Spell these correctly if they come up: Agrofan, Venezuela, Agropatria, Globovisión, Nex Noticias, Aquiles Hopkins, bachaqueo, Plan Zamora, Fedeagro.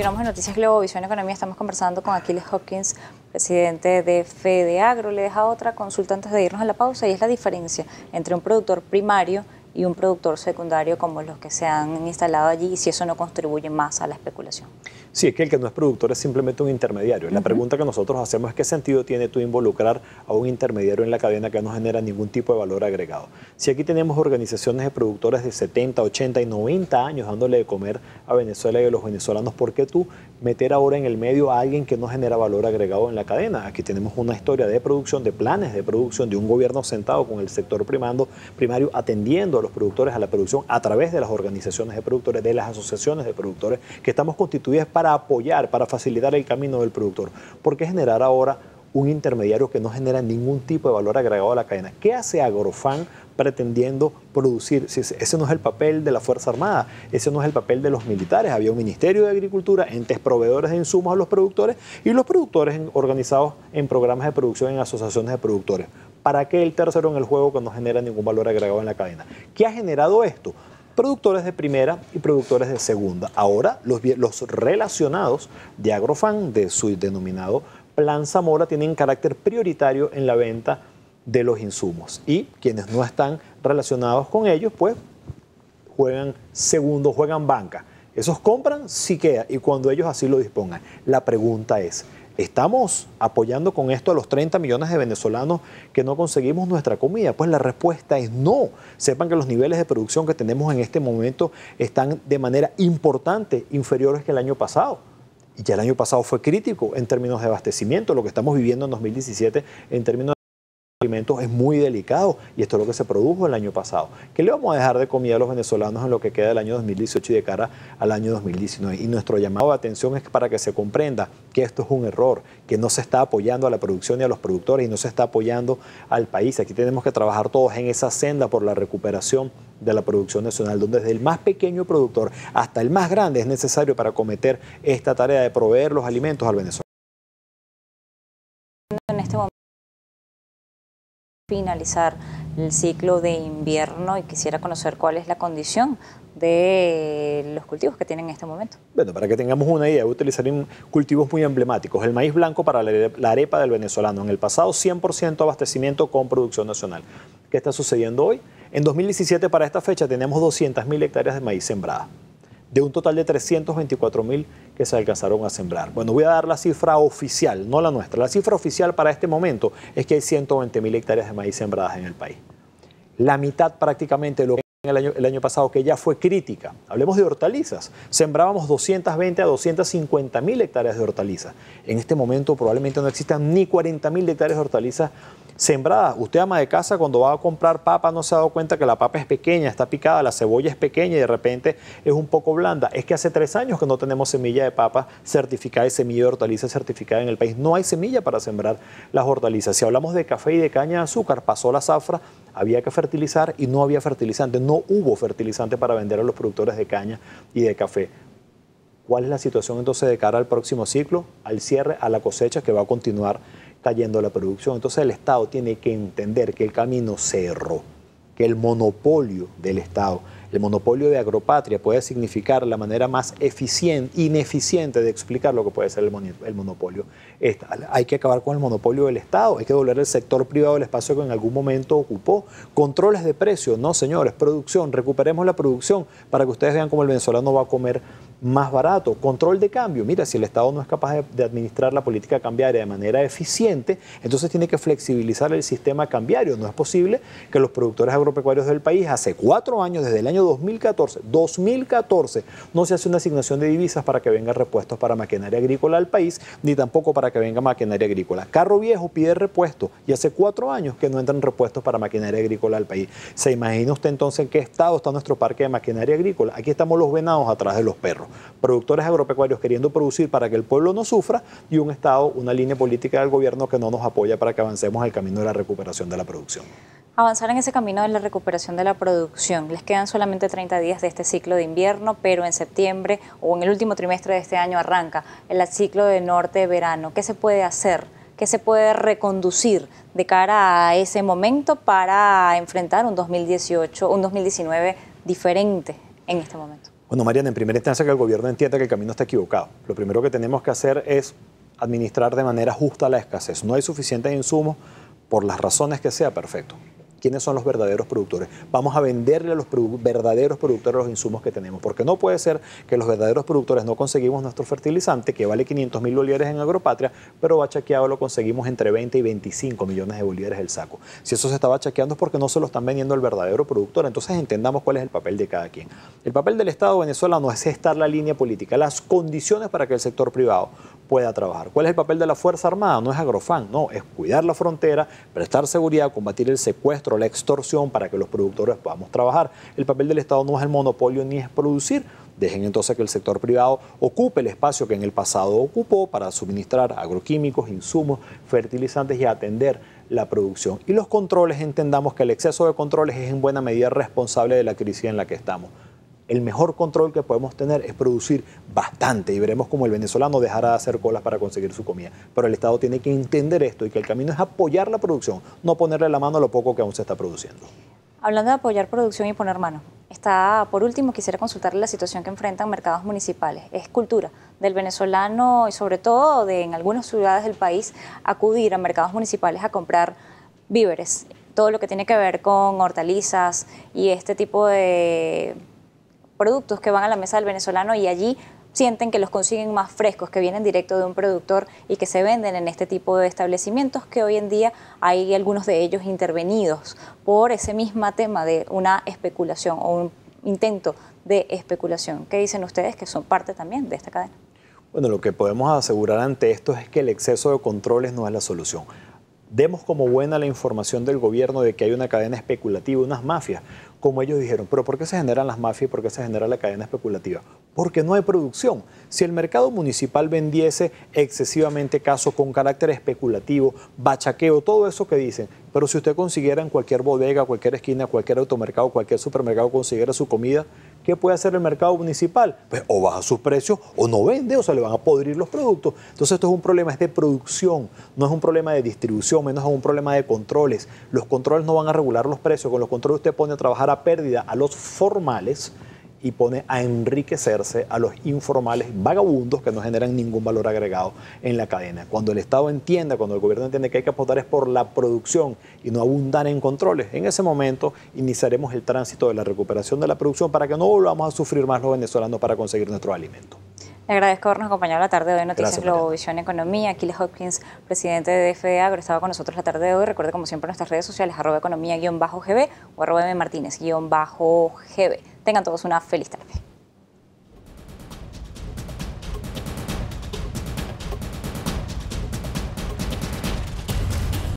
Continuamos en Noticias Globovisión Economía. Estamos conversando con Aquiles Hopkins, presidente de Fedeagro. Le he dejado otra consulta antes de irnos a la pausa, y es la diferencia entre un productor primario y un productor secundario como los que se han instalado allí, y si eso no contribuye más a la especulación. Sí, es que el que no es productor es simplemente un intermediario. La pregunta que nosotros hacemos es qué sentido tiene tú involucrar a un intermediario en la cadena que no genera ningún tipo de valor agregado. Si aquí tenemos organizaciones de productores de 70, 80 y 90 años dándole de comer a Venezuela y a los venezolanos, ¿por qué tú meter ahora en el medio a alguien que no genera valor agregado en la cadena? Aquí tenemos una historia de producción, de planes de producción, de un gobierno sentado con el sector primario atendiendo a los productores, a la producción, a través de las organizaciones de productores, de las asociaciones de productores que estamos constituidas para apoyar, para facilitar el camino del productor. ¿Por qué generar ahora un intermediario que no genera ningún tipo de valor agregado a la cadena? ¿Qué hace Agrofan pretendiendo producir? Ese no es el papel de la Fuerza Armada, ese no es el papel de los militares. Había un Ministerio de Agricultura, entes proveedores de insumos a los productores, y los productores organizados en programas de producción, en asociaciones de productores. ¿Para qué el tercero en el juego que no genera ningún valor agregado en la cadena? ¿Qué ha generado esto? Productores de primera y productores de segunda. Ahora los relacionados de Agrofan, de su denominado Plan Zamora, tienen carácter prioritario en la venta de los insumos, y quienes no están relacionados con ellos pues juegan segundo, juegan banca. Esos compran si queda y cuando ellos así lo dispongan. La pregunta es, ¿estamos apoyando con esto a los 30 millones de venezolanos que no conseguimos nuestra comida? Pues la respuesta es no. Sepan que los niveles de producción que tenemos en este momento están de manera importante inferiores que el año pasado. Y ya el año pasado fue crítico en términos de abastecimiento. Lo que estamos viviendo en 2017 en términos de alimentos es muy delicado, y esto es lo que se produjo el año pasado. ¿Qué le vamos a dejar de comida a los venezolanos en lo que queda del año 2018 y de cara al año 2019? Y nuestro llamado de atención es para que se comprenda que esto es un error, que no se está apoyando a la producción y a los productores, y no se está apoyando al país. Aquí tenemos que trabajar todos en esa senda por la recuperación de la producción nacional, donde desde el más pequeño productor hasta el más grande es necesario para acometer esta tarea de proveer los alimentos al venezolano. En este momento finalizar el ciclo de invierno, y quisiera conocer cuál es la condición de los cultivos que tienen en este momento. Bueno, para que tengamos una idea, voy a utilizar cultivos muy emblemáticos. El maíz blanco para la arepa del venezolano. En el pasado, 100% abastecimiento con producción nacional. ¿Qué está sucediendo hoy? En 2017, para esta fecha, tenemos 200.000 hectáreas de maíz sembradas, de un total de 324.000 que se alcanzaron a sembrar. Bueno, voy a dar la cifra oficial, no la nuestra. La cifra oficial para este momento es que hay 120.000 hectáreas de maíz sembradas en el país. La mitad prácticamente de lo que el año pasado, que ya fue crítica. Hablemos de hortalizas. Sembrábamos 220 a 250.000 hectáreas de hortalizas. En este momento probablemente no existan ni 40.000 hectáreas de hortalizas sembrada. Usted, ama de casa, cuando va a comprar papa, no se ha dado cuenta que la papa es pequeña, está picada, la cebolla es pequeña y de repente es un poco blanda. Es que hace 3 años que no tenemos semilla de papa certificada y semilla de hortaliza certificada en el país. No hay semilla para sembrar las hortalizas. Si hablamos de café y de caña de azúcar, pasó la zafra, había que fertilizar y no había fertilizante. No hubo fertilizante para vender a los productores de caña y de café. ¿Cuál es la situación entonces de cara al próximo ciclo, al cierre, a la cosecha que va a continuar cayendo la producción? Entonces el Estado tiene que entender que el camino cerró, que el monopolio del Estado, el monopolio de Agropatria, puede significar la manera más ineficiente de explicar lo que puede ser el monopolio. Hay que acabar con el monopolio del Estado, hay que devolver al sector privado el espacio que en algún momento ocupó. Controles de precios, no señores, producción, recuperemos la producción para que ustedes vean cómo el venezolano va a comer más barato. Control de cambio. Mira, si el Estado no es capaz de administrar la política cambiaria de manera eficiente, entonces tiene que flexibilizar el sistema cambiario. No es posible que los productores agropecuarios del país, hace 4 años, desde el año 2014, no se hace una asignación de divisas para que vengan repuestos para maquinaria agrícola al país, ni tampoco para que venga maquinaria agrícola. Carro viejo pide repuesto, y hace 4 años que no entran repuestos para maquinaria agrícola al país. ¿Se imagina usted entonces en qué estado está nuestro parque de maquinaria agrícola? Aquí estamos los venados atrás de los perros. Productores agropecuarios queriendo producir para que el pueblo no sufra, y un Estado, una línea política del gobierno que no nos apoya para que avancemos al camino de la recuperación de la producción. Avanzar en ese camino de la recuperación de la producción. Les quedan solamente 30 días de este ciclo de invierno, pero en septiembre o en el último trimestre de este año arranca el ciclo de norte-verano. ¿Qué se puede hacer? ¿Qué se puede reconducir de cara a ese momento para enfrentar un 2019 diferente en este momento? Bueno, Mariana, en primera instancia que el gobierno entienda que el camino está equivocado. Lo primero que tenemos que hacer es administrar de manera justa la escasez. No hay suficientes insumos por las razones que sea, perfecto. ¿Quiénes son los verdaderos productores? Vamos a venderle a los verdaderos productores los insumos que tenemos, porque no puede ser que los verdaderos productores no conseguimos nuestro fertilizante, que vale 500.000 bolívares en Agropatria, pero bachaqueado lo conseguimos entre 20 y 25 millones de bolívares el saco. Si eso se está bachaqueando es porque no se lo están vendiendo al verdadero productor, entonces entendamos cuál es el papel de cada quien. El papel del Estado venezolano es estar la línea política, las condiciones para que el sector privado pueda trabajar. ¿Cuál es el papel de la Fuerza Armada? No es Agrofan, no, es cuidar la frontera, prestar seguridad, combatir el secuestro, la extorsión para que los productores podamos trabajar. El papel del Estado no es el monopolio ni es producir. Dejen entonces que el sector privado ocupe el espacio que en el pasado ocupó para suministrar agroquímicos, insumos, fertilizantes y atender la producción. Y los controles, entendamos que el exceso de controles es en buena medida responsable de la crisis en la que estamos. El mejor control que podemos tener es producir bastante y veremos cómo el venezolano dejará de hacer colas para conseguir su comida. Pero el Estado tiene que entender esto y que el camino es apoyar la producción, no ponerle la mano a lo poco que aún se está produciendo. Hablando de apoyar producción y poner mano, por último quisiera consultarle la situación que enfrentan mercados municipales. Es cultura del venezolano y sobre todo de en algunas ciudades del país acudir a mercados municipales a comprar víveres, todo lo que tiene que ver con hortalizas y este tipo de productos que van a la mesa del venezolano y allí sienten que los consiguen más frescos, que vienen directo de un productor y que se venden en este tipo de establecimientos que hoy en día hay algunos de ellos intervenidos por ese mismo tema de una especulación o un intento de especulación. ¿Qué dicen ustedes que son parte también de esta cadena? Bueno, lo que podemos asegurar ante esto es que el exceso de controles no es la solución. Demos como buena la información del gobierno de que hay una cadena especulativa, unas mafias. Como ellos dijeron, pero ¿por qué se generan las mafias y por qué se genera la cadena especulativa? Porque no hay producción. Si el mercado municipal vendiese excesivamente casos con carácter especulativo, bachaqueo, todo eso que dicen, pero si usted consiguiera en cualquier bodega, cualquier esquina, cualquier automercado, cualquier supermercado, consiguiera su comida, ¿qué puede hacer el mercado municipal? Pues o baja sus precios o no vende, o se le van a podrir los productos. Entonces esto es un problema, es de producción, no es un problema de distribución, menos es un problema de controles. Los controles no van a regular los precios, con los controles usted pone a trabajar a pérdida a los formales y pone a enriquecerse a los informales vagabundos que no generan ningún valor agregado en la cadena. Cuando el Estado entienda, cuando el gobierno entiende que hay que apostar es por la producción y no abundar en controles, en ese momento iniciaremos el tránsito de la recuperación de la producción para que no volvamos a sufrir más los venezolanos para conseguir nuestros alimentos. Le agradezco habernos acompañado la tarde de hoy en Noticias Globovisión Economía. Aquiles Hopkins, presidente de Fedeagro, estaba con nosotros la tarde de hoy. Recuerde, como siempre, nuestras redes sociales, @economía_gb o @mmartinez_gb. Tengan todos una feliz tarde.